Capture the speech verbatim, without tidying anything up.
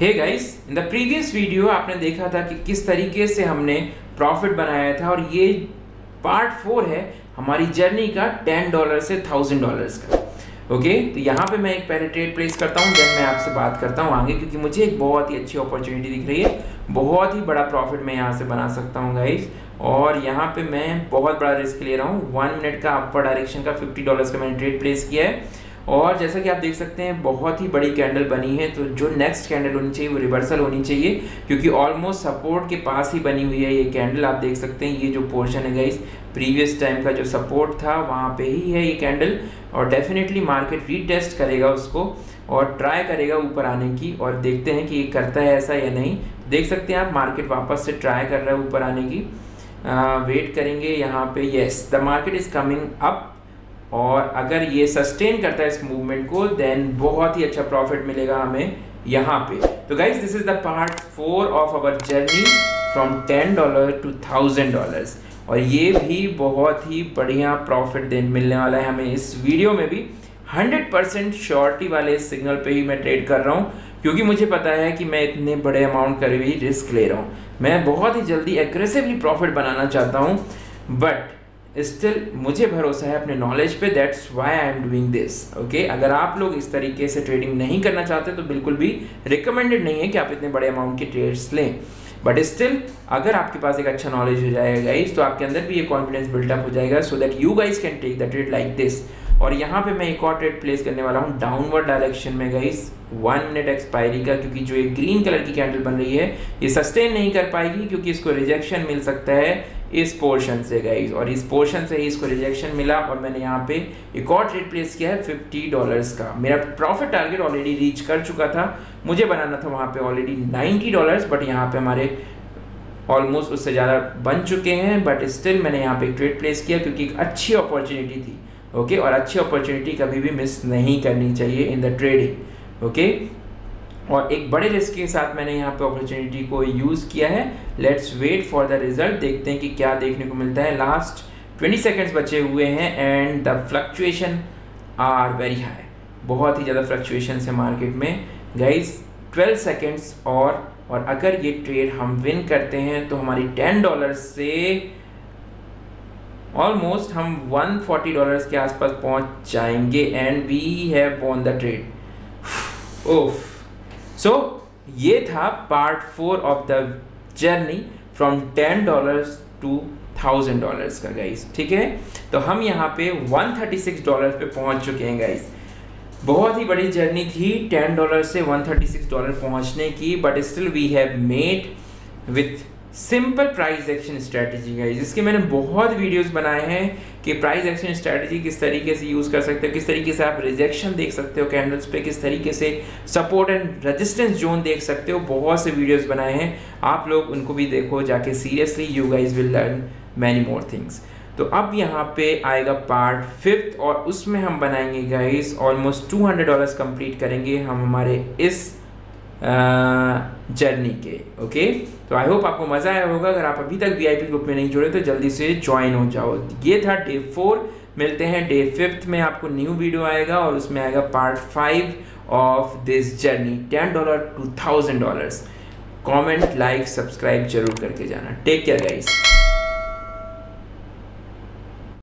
Hey guys, in the previous video आपने देखा था कि किस तरीके से हमने प्रॉफिट बनाया था और ये पार्ट फोर है हमारी जर्नी का टेन डॉलर से थाउजेंड डॉलर्स का। ओके, तो यहाँ पे मैं एक पहले ट्रेड प्लेस करता हूँ, देन मैं आपसे बात करता हूँ आगे, क्योंकि मुझे एक बहुत ही अच्छी अपॉर्चुनिटी दिख रही है, बहुत ही बड़ा प्रॉफिट मैं यहाँ से बना सकता हूँ गाइस। और यहाँ पे मैं बहुत बड़ा रिस्क ले रहा हूँ। वन मिनट का अपवर्ड डायरेक्शन का फिफ्टी डॉलर्स का मैंने ट्रेड प्लेस किया है और जैसा कि आप देख सकते हैं बहुत ही बड़ी कैंडल बनी है। तो जो नेक्स्ट कैंडल होनी चाहिए वो रिवर्सल होनी चाहिए, क्योंकि ऑलमोस्ट सपोर्ट के पास ही बनी हुई है ये कैंडल। आप देख सकते हैं ये जो पोर्शन है गाइस, प्रीवियस टाइम का जो सपोर्ट था वहाँ पे ही है ये कैंडल, और डेफिनेटली मार्केट रीटेस्ट करेगा उसको और ट्राई करेगा ऊपर आने की। और देखते हैं कि ये करता है ऐसा या नहीं। देख सकते हैं आप मार्केट वापस से ट्राई कर रहा है ऊपर आने की। वेट करेंगे यहाँ पे। Yes, the market is coming up, और अगर ये सस्टेन करता है इस मूवमेंट को देन बहुत ही अच्छा प्रॉफिट मिलेगा हमें यहाँ पे। तो guys, this is the part four of our journey from ten dollar to thousand dollars, और ये भी बहुत ही बढ़िया प्रॉफिट देन मिलने वाला है हमें। इस वीडियो में भी हंड्रेड परसेंट श्योरिटी वाले सिग्नल पे ही मैं ट्रेड कर रहा हूँ, क्योंकि मुझे पता है कि मैं इतने बड़े अमाउंट कर भी रिस्क ले रहा हूँ। मैं बहुत ही जल्दी एग्रेसिवली प्रॉफिट बनाना चाहता हूँ, बट स्टिल मुझे भरोसा है अपने नॉलेज पे। That's why I am doing this. Okay, अगर आप लोग इस तरीके से ट्रेडिंग नहीं करना चाहते तो बिल्कुल भी रिकमेंडेड नहीं है कि आप इतने बड़े अमाउंट के ट्रेड्स लें, बट स्टिल अगर आपके पास एक अच्छा नॉलेज हो जाएगा गाइस तो आपके अंदर भी ये कॉन्फिडेंस बिल्डअप हो जाएगा, so that you guys can take the trade like this. और यहाँ पे मैं एक और ट्रेड प्लेस करने वाला हूँ डाउनवर्ड डायरेक्शन में गाइस, वन मिनट एक्सपायरी का, क्योंकि जो ये ग्रीन कलर की कैंडल बन रही है ये सस्टेन नहीं कर पाएगी, क्योंकि इसको रिजेक्शन मिल सकता है इस पोर्शन से गाइस, और इस पोर्शन से ही इसको रिजेक्शन मिला। और मैंने यहाँ पे एक और ट्रेड प्लेस किया है फिफ्टी डॉलर्स का। मेरा प्रॉफिट टारगेट ऑलरेडी रीच कर चुका था, मुझे बनाना था वहाँ पे ऑलरेडी नाइन्टी डॉलर्स, बट यहाँ पे हमारे ऑलमोस्ट उससे ज़्यादा बन चुके हैं, बट स्टिल मैंने यहाँ पे एक ट्रेड प्लेस किया क्योंकि एक अच्छी अपॉर्चुनिटी थी। ओके, और अच्छी अपॉर्चुनिटी कभी भी मिस नहीं करनी चाहिए इन द ट्रेडिंग। ओके, और एक बड़े रिस्क के साथ मैंने यहाँ पे अपॉर्चुनिटी को यूज़ किया है। Let's wait for the result, देखते हैं कि क्या देखने को मिलता है। लास्ट ट्वेंटी सेकेंड्स बचे हुए हैं and the fluctuation are very high, बहुत ही ज़्यादा फ्लक्चुएशंस है मार्केट में गाइस। ट्वेल्व सेकेंड्स और और अगर ये ट्रेड हम विन करते हैं तो हमारी टेन डॉलर से ऑलमोस्ट हम वन फोर्टी डॉलर्स के आसपास पहुँच जाएंगे and we have won the trade. ओफ, सो so, ये था part four of the journey from ten dollars to thousand dollars का गाइस। ठीक है, तो हम यहाँ पे वन थर्टी सिक्स डॉलर पे पहुँच चुके हैं गाइस। बहुत ही बड़ी जर्नी थी टेन डॉलर से वन थर्टी सिक्स डॉलर पहुँचने की, but still we have made with simple price action strategy guys. जिसके मैंने बहुत वीडियोस बनाए हैं कि प्राइस एक्शन स्ट्रैटेजी किस तरीके से यूज़ कर सकते हो, किस तरीके से आप रिजेक्शन देख सकते हो कैंडल्स पे, किस तरीके से सपोर्ट एंड रेजिस्टेंस जोन देख सकते हो। बहुत से वीडियोस बनाए हैं, आप लोग उनको भी देखो जाके, seriously you guys will learn many more things. तो अब यहाँ पे आएगा पार्ट फिफ्थ, और उसमें हम बनाएंगे guys almost two hundred dollars complete करेंगे हम हमारे इस जर्नी के। ओके, तो आई होप आपको मज़ा आया होगा। अगर आप अभी तक वी आई पी ग्रुप में नहीं जुड़े तो जल्दी से ज्वाइन हो जाओ। ये था डे फोर, मिलते हैं डे फिफ्थ में। आपको न्यू वीडियो आएगा और उसमें आएगा part five of this journey ten dollar to thousand dollars. Comment, like, subscribe जरूर करके जाना। Take care guys.